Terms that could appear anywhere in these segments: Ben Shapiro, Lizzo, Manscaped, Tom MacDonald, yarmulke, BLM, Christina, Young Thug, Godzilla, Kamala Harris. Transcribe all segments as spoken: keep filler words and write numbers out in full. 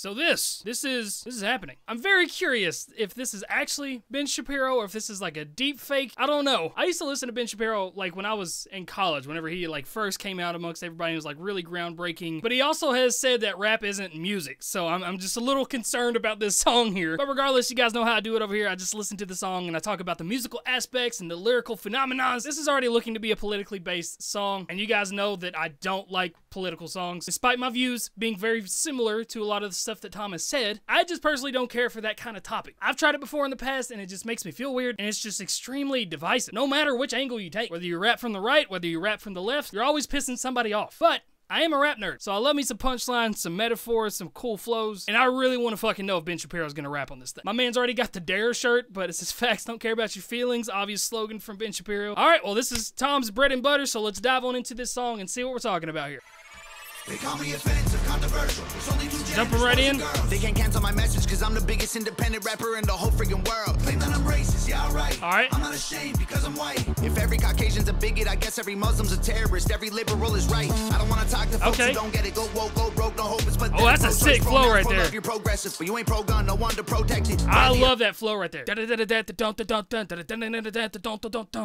So this, this is, this is happening. I'm very curious if this is actually Ben Shapiro or if this is like a deep fake. I don't know. I used to listen to Ben Shapiro like when I was in college, whenever he like first came out amongst everybody. It was like really groundbreaking. But he also has said that rap isn't music. So I'm, I'm just a little concerned about this song here. But regardless, you guys know how I do it over here. I just listen to the song and I talk about the musical aspects and the lyrical phenomenons. This is already looking to be a politically based song. And you guys know that I don't like political songs, despite my views being very similar to a lot of the stuff that Tom has said. I just personally don't care for that kind of topic. I've tried it before in the past and it just makes me feel weird, and it's just extremely divisive. No matter which angle you take, whether you rap from the right, whether you rap from the left, you're always pissing somebody off. But I am a rap nerd, so I love me some punchlines, some metaphors, some cool flows, and I really want to fucking know if Ben Shapiro's gonna rap on this thing. My man's already got the Dare shirt, but it says facts don't care about your feelings, obvious slogan from Ben Shapiro. All right, well this is Tom's bread and butter, so let's dive on into this song and see what we're talking about here. They call me offensive, controversial. It's only two jumping right in. They can't cancel my message because I'm the biggest independent rapper in the whole freaking world. Claim that I'm racist, yeah, alright. All right. I'm not ashamed because I'm white. If every Caucasian's a bigot, I guess every Muslim's a terrorist. Every liberal is right. I don't want to talk to folks okay. who don't get it. Go woke, go broke, no hope. But oh, that's a sick flow right there. You're progressive, but you ain't pro gun, no one to protect it. I love that flow right there.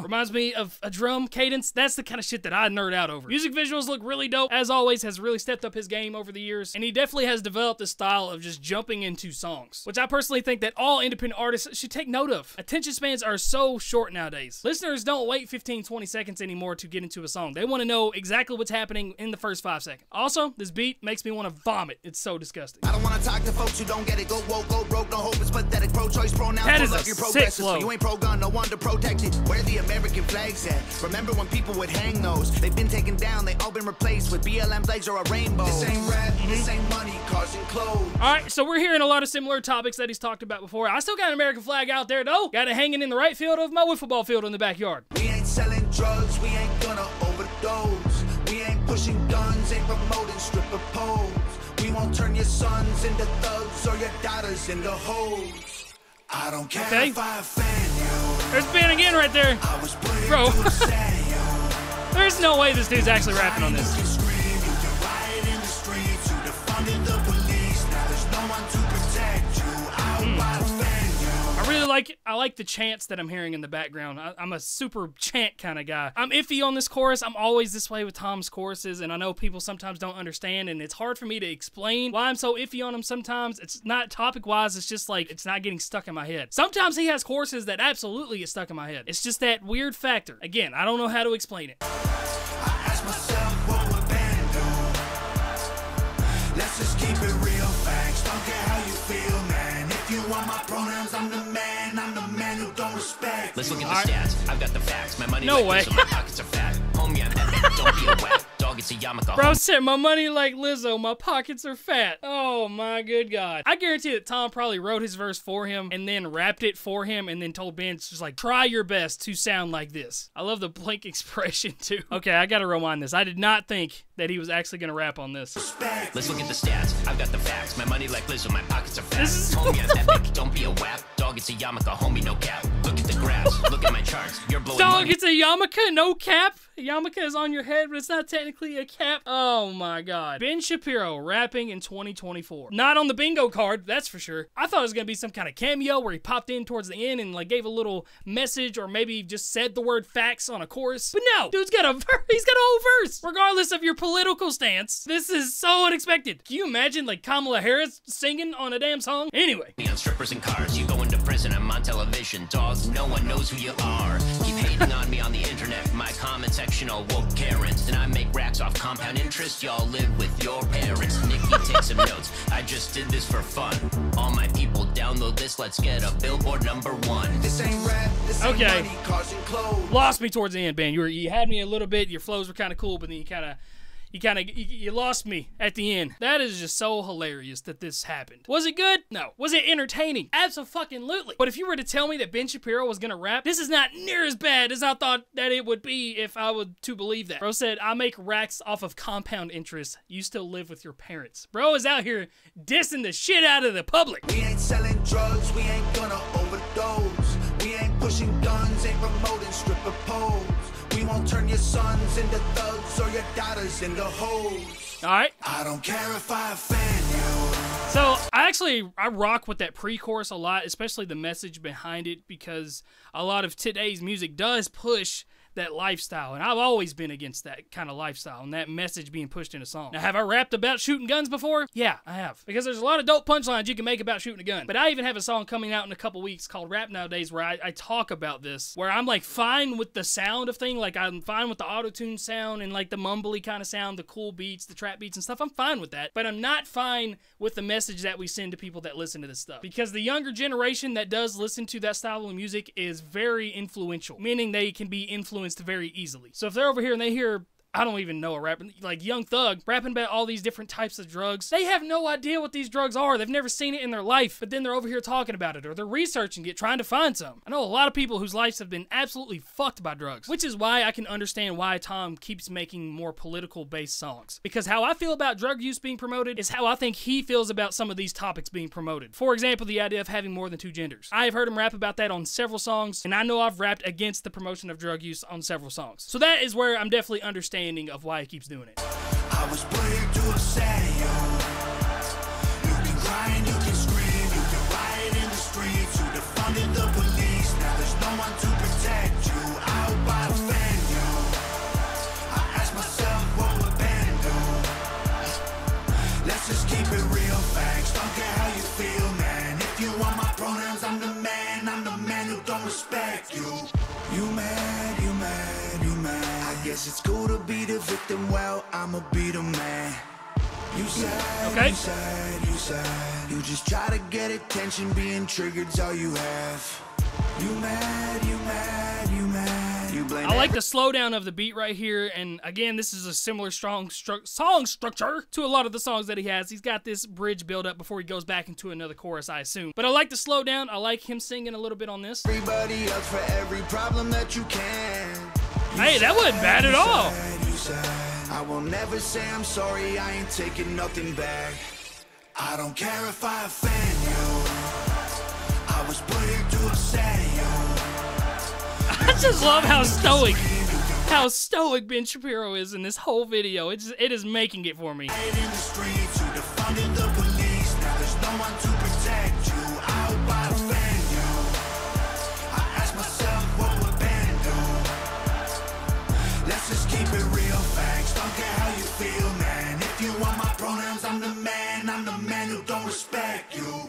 Reminds me of a drum cadence. That's the kind of shit that I nerd out over. Music visuals look really dope. As always, has really stepped up his game over the years, and he definitely has developed a style of just jumping into songs, which I personally think that all independent artists should take note of. Attention spans are so short nowadays. Listeners don't wait fifteen, twenty seconds anymore to get into a song. They want to know exactly what's happening in the first five seconds. Also, this beat makes me want to vomit. It's so disgusting. I don't want to talk to folks who don't get it. Go woke, go broke, no hope. It's pathetic. Pro-choice, pro-now. That is a sick flow. You ain't pro-gun, no one to protect it. Where the American flags at? Remember when people would hang those? They've been taken down. They all been replaced with B L M flags or a rainbow. This ain't rap, this ain't money, cars and clothes. All right, so we're hearing a lot of similar topics that he's talked about before. I still got an American flag out there though. Got it hanging in the right field of my wiffle ball field in the backyard. We ain't selling drugs, we ain't gonna overdose. We ain't pushing guns, ain't promoting stripper poles. We won't turn your sons into thugs or your daughters into hoes. I don't care okay. if I offend you. There's Ben again right there. I was Bro. There's no way this dude's actually rapping on this. I really like I like the chants that I'm hearing in the background. I, I'm a super chant kind of guy. I'm iffy on this chorus. I'm always this way with Tom's choruses, and I know people sometimes don't understand, and it's hard for me to explain why I'm so iffy on them sometimes. It's not topic-wise. It's just like it's not getting stuck in my head. Sometimes he has choruses that absolutely get stuck in my head. It's just that weird factor. Again, I don't know how to explain it. I ask myself what would Ben do? Let's just keep it real facts. Don't care how you feel, man. If you want my pronouns, I'm the man. I'm the man who don't respect. Let's look at the right. stats. I've got the facts. My money no like way. Lizzo. My pockets are fat. Homie, I'm epic. Don't be a whack. Dog, it's a yarmulke. Bro said my money like Lizzo. My pockets are fat. Oh my good God. I guarantee that Tom probably wrote his verse for him and then rapped it for him and then told Ben, just like, try your best to sound like this. I love the blank expression too. Okay, I gotta rewind this. I did not think that he was actually gonna rap on this. Respect. Let's look at the stats. I've got the facts. My money like Lizzo. My pockets are fat. This is homie, I'm epic. Don't be a whack. Dog, it's a yarmulke. Homie, no cap. Look at the graphs. Look at my charts. You're blowing Dog, money. It's a yarmulke. No cap. A yarmulke is on your head, but it's not technically a cap. Oh my God. Ben Shapiro rapping in twenty twenty-four. Not on the bingo card, that's for sure. I thought it was gonna be some kind of cameo where he popped in towards the end and like gave a little message or maybe just said the word facts on a chorus. But no, dude's got a ver he's got a whole verse. Regardless of your political stance, this is so unexpected. Can you imagine like Kamala Harris singing on a damn song? Anyway. On strippers and cars, you go into prison, I'm on television. Dogs, no one knows who you are. Keep hating on me on the internet, my comments all woke Karens, and I make racks off compound interest. Y'all live with your parents. Nikki, take some notes. I just did this for fun. All my people download this. Let's get a billboard number one. This ain't rap. This ain't okay. money, cars and clothes. Lost me towards the end, Ben. You were, you had me a little bit. Your flows were kind of cool, but then you kind of. You kind of, you, you lost me at the end. That is just so hilarious that this happened. Was it good? No. Was it entertaining? Abso-fucking-lutely. But if you were to tell me that Ben Shapiro was gonna rap, this is not near as bad as I thought that it would be if I would to believe that. Bro said, I make racks off of compound interest. You still live with your parents. Bro is out here dissing the shit out of the public. We ain't selling drugs. We ain't gonna overdose. We ain't pushing guns. Ain't promoting stripper poles. We won't turn your sons into thugs or your daughters into hoes. All right. I don't care if I offend you. So actually, I rock with that pre-chorus a lot, especially the message behind it, because a lot of today's music does push that lifestyle, and I've always been against that kind of lifestyle and that message being pushed in a song. Now, have I rapped about shooting guns before? Yeah, I have, because there's a lot of dope punchlines you can make about shooting a gun. But I even have a song coming out in a couple weeks called Rap Nowadays where I, I talk about this, where I'm like fine with the sound of thing, like I'm fine with the auto-tune sound and like the mumbly kind of sound, the cool beats, the trap beats and stuff. I'm fine with that, but I'm not fine with the message that we send to people that listen to this stuff, because the younger generation that does listen to that style of music is very influential, meaning they can be influenced very easily. So if they're over here and they hear, I don't even know a rapper, like Young Thug, rapping about all these different types of drugs, they have no idea what these drugs are. They've never seen it in their life, but then they're over here talking about it, or they're researching it, trying to find some. I know a lot of people whose lives have been absolutely fucked by drugs, which is why I can understand why Tom keeps making more political-based songs. Because how I feel about drug use being promoted is how I think he feels about some of these topics being promoted. For example, the idea of having more than two genders. I have heard him rap about that on several songs, and I know I've rapped against the promotion of drug use on several songs. So that is where I'm definitely understanding of why he keeps doing it. I was playing to a saddle. You can grind, you can scream, you can riot in the streets. You defunded the police, now there's no one to protect you. I hope I offend you. I ask myself what would Ben do. Let's just keep it real, facts. Don't care how you feel, man. If you want my pronouns, I'm the man. I'm the man who don't respect you. You mad, you mad, you mad. Yes, it's cool to be the victim. Well, I'm a beat 'em man. You said, okay. you said, you said, you just try to get attention. Being triggered's all you have. You mad, you mad, you mad. You blame. I like the slowdown of the beat right here, and again, this is a similar strong stru song structure to a lot of the songs that he has. He's got this bridge build up before he goes back into another chorus, I assume. But I like the slowdown. I like him singing a little bit on this. Everybody else for every problem that you can. Hey, that wasn't bad at all. I will never say I'm sorry, I ain't taking nothing back. I don't care if I offend you. I was put here to upset you. I just love how stoic, how stoic Ben Shapiro is in this whole video. It's, it is making it for me.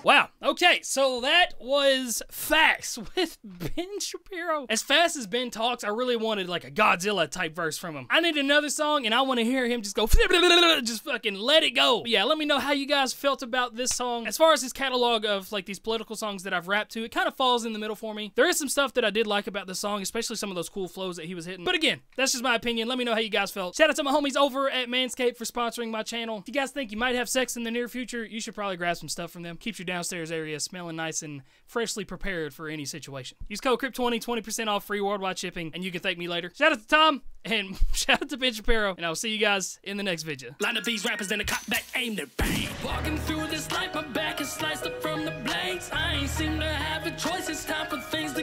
Wow. Okay, so that was Facts with Ben Shapiro. As fast as Ben talks, I really wanted like a Godzilla type verse from him. I need another song, and I want to hear him just go, just fucking let it go. But yeah, let me know how you guys felt about this song. As far as his catalog of like these political songs that I've rapped to, it kind of falls in the middle for me. There is some stuff that I did like about this song, especially some of those cool flows that he was hitting. But again, that's just my opinion. Let me know how you guys felt. Shout out to my homies over at Manscaped for sponsoring my channel. If you guys think you might have sex in the near future, you should probably grab some stuff from them. Keeps you downstairs area smelling nice and freshly prepared for any situation. Use code Crip twenty, twenty percent off, free worldwide shipping, and you can thank me later. Shout out to Tom, and shout out to Ben Shapiro, and I'll see you guys in the next video. Line up these rappers, then a cop back, aim their bang. Walking through this life, my back is sliced up from the blades. I ain't seem to have a choice, it's time for things